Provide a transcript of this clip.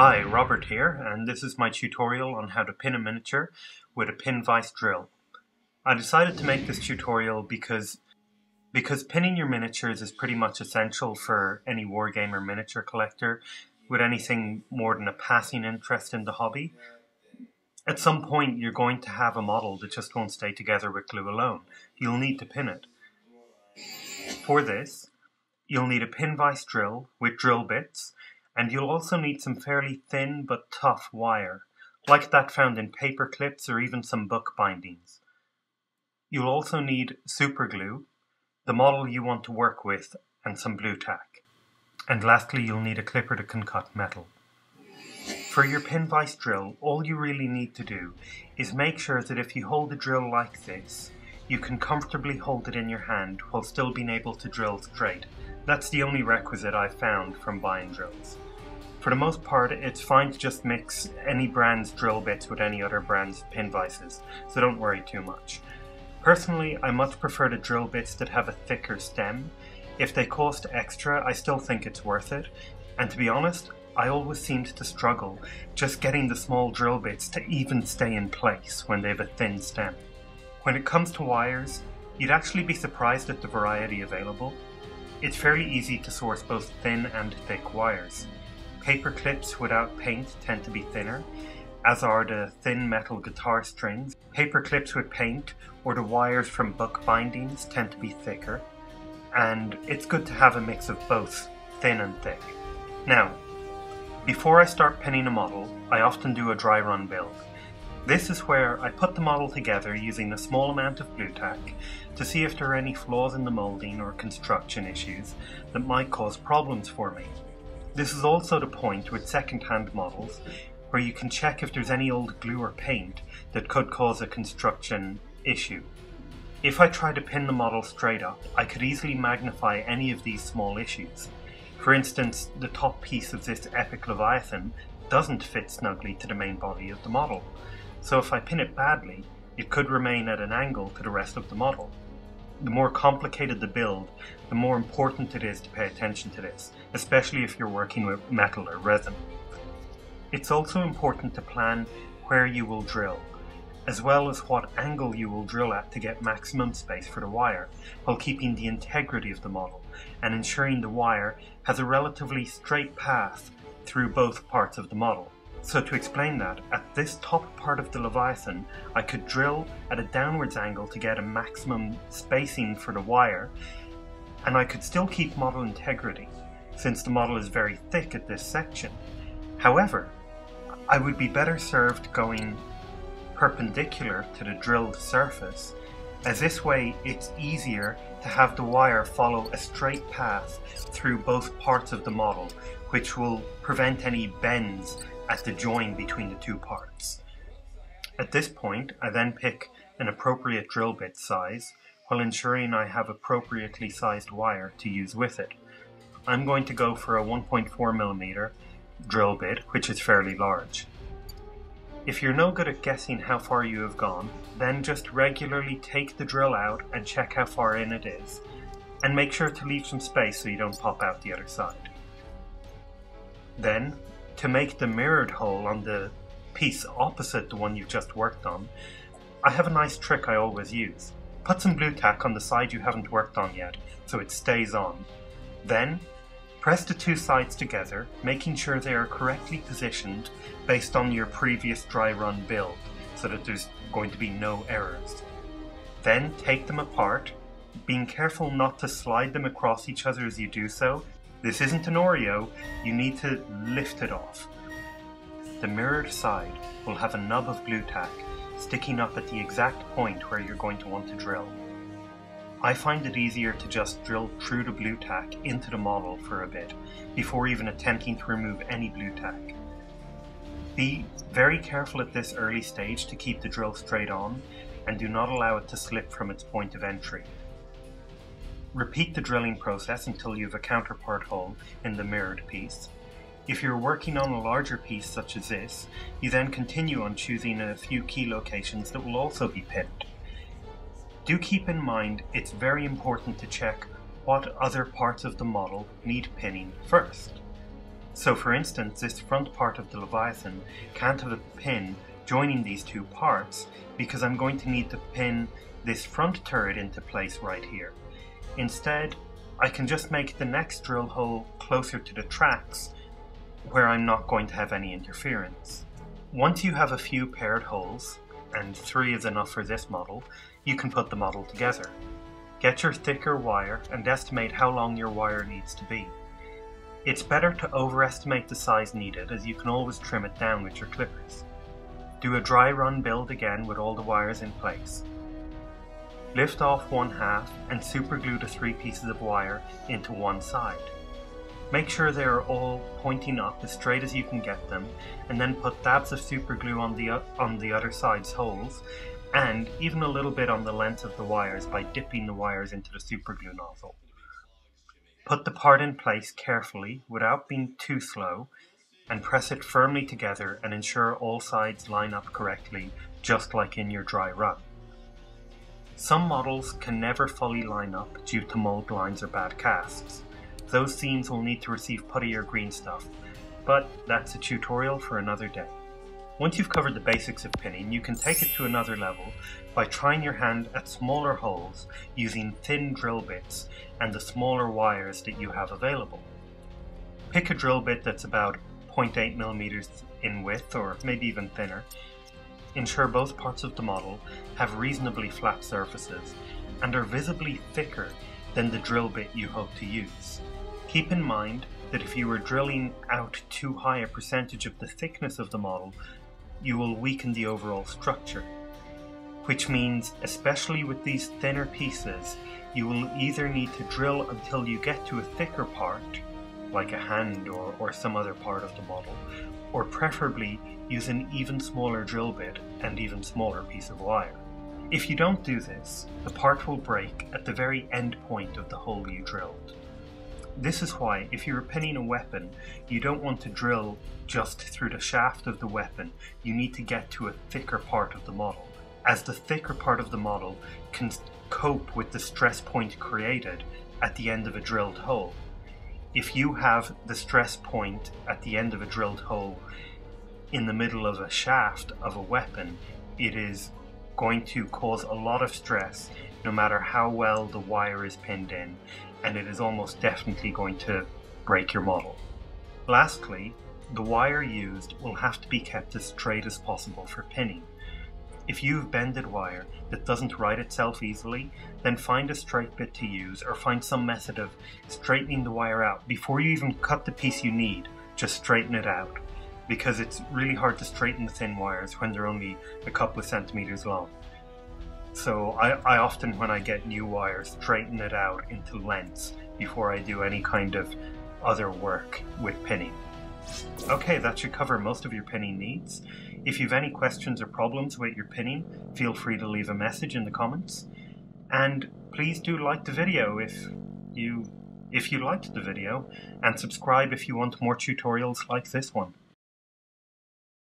Hi, Robert here, and this is my tutorial on how to pin a miniature with a Pin Vice drill. I decided to make this tutorial because pinning your miniatures is pretty much essential for any wargamer miniature collector with anything more than a passing interest in the hobby. At some point you're going to have a model that just won't stay together with glue alone. You'll need to pin it. For this, you'll need a Pin Vice drill with drill bits, and you'll also need some fairly thin but tough wire, like that found in paper clips or even some book bindings. You'll also need super glue, the model you want to work with, and some blue tack. And lastly, you'll need a clipper that can cut metal. For your Pin Vice drill, all you really need to do is make sure that if you hold the drill like this, you can comfortably hold it in your hand while still being able to drill straight. That's the only requisite I've found from buying drills. For the most part, it's fine to just mix any brand's drill bits with any other brand's pin vices, so don't worry too much. Personally, I much prefer the drill bits that have a thicker stem. If they cost extra, I still think it's worth it, and to be honest, I always seemed to struggle just getting the small drill bits to even stay in place when they have a thin stem. When it comes to wires, you'd actually be surprised at the variety available. It's fairly easy to source both thin and thick wires. Paper clips without paint tend to be thinner, as are the thin metal guitar strings. Paper clips with paint or the wires from book bindings tend to be thicker, and it's good to have a mix of both, thin and thick. Now, before I start pinning a model, I often do a dry run build. This is where I put the model together using a small amount of blue tack to see if there are any flaws in the moulding or construction issues that might cause problems for me. This is also the point with second-hand models where you can check if there's any old glue or paint that could cause a construction issue. If I try to pin the model straight up, I could easily magnify any of these small issues. For instance, the top piece of this epic Leviathan doesn't fit snugly to the main body of the model. So if I pin it badly, it could remain at an angle to the rest of the model. The more complicated the build, the more important it is to pay attention to this, especially if you're working with metal or resin. It's also important to plan where you will drill, as well as what angle you will drill at to get maximum space for the wire, while keeping the integrity of the model and ensuring the wire has a relatively straight path through both parts of the model. So to explain that, at this top part of the Leviathan, I could drill at a downwards angle to get a maximum spacing for the wire, and I could still keep model integrity, since the model is very thick at this section. However, I would be better served going perpendicular to the drilled surface, as this way it's easier to have the wire follow a straight path through both parts of the model, which will prevent any bends at the join between the two parts. At this point, I then pick an appropriate drill bit size while ensuring I have appropriately sized wire to use with it. I'm going to go for a 1.4mm drill bit, which is fairly large. If you're no good at guessing how far you have gone, then just regularly take the drill out and check how far in it is, and make sure to leave some space so you don't pop out the other side. Then, to make the mirrored hole on the piece opposite the one you've just worked on, I have a nice trick I always use. Put some blue tack on the side you haven't worked on yet, so it stays on. Then, press the two sides together, making sure they are correctly positioned based on your previous dry run build, so that there's going to be no errors. Then take them apart, being careful not to slide them across each other as you do so. This isn't an Oreo, you need to lift it off. The mirrored side will have a nub of glue tack sticking up at the exact point where you're going to want to drill. I find it easier to just drill through the blue tack into the model for a bit, before even attempting to remove any blue tack. Be very careful at this early stage to keep the drill straight on, and do not allow it to slip from its point of entry. Repeat the drilling process until you have a counterpart hole in the mirrored piece. If you're working on a larger piece such as this, you then continue on choosing a few key locations that will also be pinned. Do keep in mind it's very important to check what other parts of the model need pinning first. So for instance, this front part of the Leviathan can't have a pin joining these two parts, because I'm going to need to pin this front turret into place right here. Instead, I can just make the next drill hole closer to the tracks, where I'm not going to have any interference. Once you have a few paired holes, and 3 is enough for this model, you can put the model together. Get your thicker wire and estimate how long your wire needs to be. It's better to overestimate the size needed, as you can always trim it down with your clippers. Do a dry run build again with all the wires in place. Lift off one half and superglue the 3 pieces of wire into one side. Make sure they are all pointing up as straight as you can get them, and then put dabs of superglue on the other side's holes, and even a little bit on the length of the wires by dipping the wires into the superglue nozzle. Put the part in place carefully without being too slow, and press it firmly together and ensure all sides line up correctly, just like in your dry run. Some models can never fully line up due to mold lines or bad casts. Those seams will need to receive putty or green stuff, but that's a tutorial for another day. Once you've covered the basics of pinning, you can take it to another level by trying your hand at smaller holes using thin drill bits and the smaller wires that you have available. Pick a drill bit that's about 0.8mm in width, or maybe even thinner. Ensure both parts of the model have reasonably flat surfaces and are visibly thicker than the drill bit you hope to use. Keep in mind that if you are drilling out too high a percentage of the thickness of the model, you will weaken the overall structure, which means, especially with these thinner pieces, you will either need to drill until you get to a thicker part, like a hand or some other part of the model, or preferably use an even smaller drill bit and even smaller piece of wire. If you don't do this, the part will break at the very end point of the hole you drilled. This is why, if you're pinning a weapon, you don't want to drill just through the shaft of the weapon. You need to get to a thicker part of the model, as the thicker part of the model can cope with the stress point created at the end of a drilled hole. If you have the stress point at the end of a drilled hole in the middle of a shaft of a weapon, it is going to cause a lot of stress no matter how well the wire is pinned in, and it is almost definitely going to break your model. Lastly, the wire used will have to be kept as straight as possible for pinning. If you've bended wire that doesn't right itself easily, then find a straight bit to use, or find some method of straightening the wire out. Before you even cut the piece you need, just straighten it out, because it's really hard to straighten the thin wires when they're only a couple of centimeters long. So I often, when I get new wires, straighten it out into lengths before I do any kind of other work with pinning. Okay, that should cover most of your pinning needs. If you've any questions or problems with your pinning, feel free to leave a message in the comments. And please do like the video if you liked the video, and subscribe if you want more tutorials like this one.